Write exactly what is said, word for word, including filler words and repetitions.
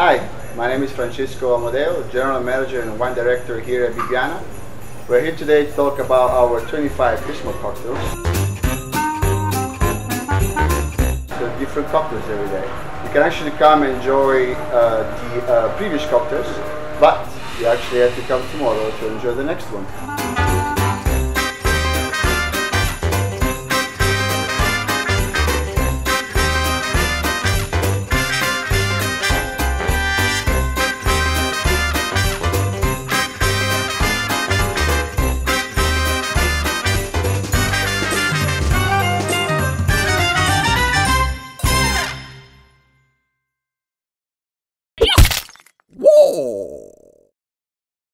Hi, my name is Francesco Amodeo, General Manager and Wine Director here at Bibiana. We're here today to talk about our twenty-five Christmas cocktails. So different cocktails every day. You can actually come and enjoy uh, the uh, previous cocktails, but you actually have to come tomorrow to enjoy the next one.